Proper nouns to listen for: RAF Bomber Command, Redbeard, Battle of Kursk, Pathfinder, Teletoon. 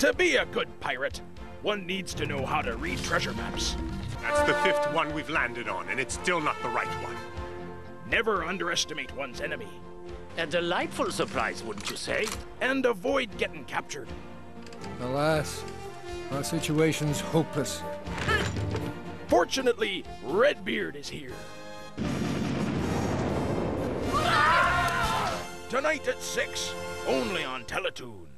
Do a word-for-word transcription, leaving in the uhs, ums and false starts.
To be a good pirate, one needs to know how to read treasure maps. That's the fifth one we've landed on, and it's still not the right one. Never underestimate one's enemy. A delightful surprise, wouldn't you say? And avoid getting captured. Alas, our situation's hopeless. Fortunately, Redbeard is here. Tonight at six, only on Teletoon.